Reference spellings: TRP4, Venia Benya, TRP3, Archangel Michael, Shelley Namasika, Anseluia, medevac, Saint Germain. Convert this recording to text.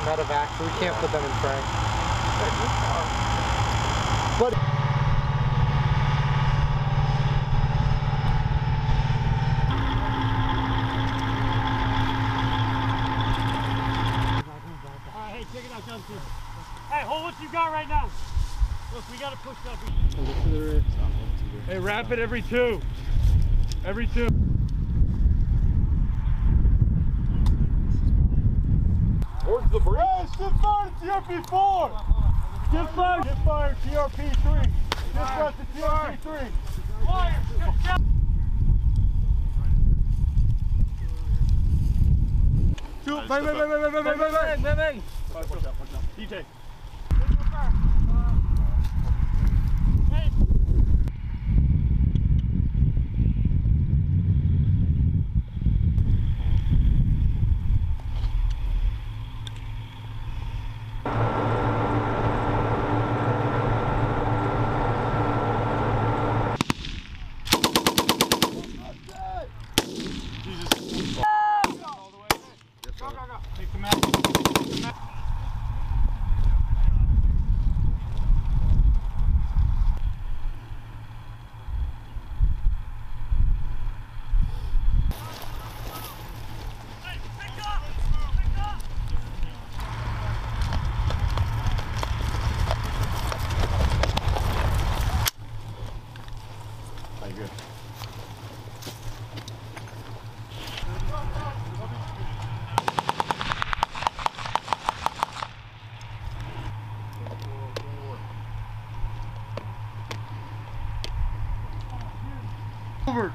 for medevac, so we can't put them in frame. But hey, check it out, John. Hey, hold what you got right now. Look, we gotta push up. Hey, wrap it every two. Every two. Where's the breeze? Hey, shift fire to TRP4! Shift fire to TRP3! Shift fire to TRP3! Fire! Shift fire! Wait! Push up, push up. DJ. Over.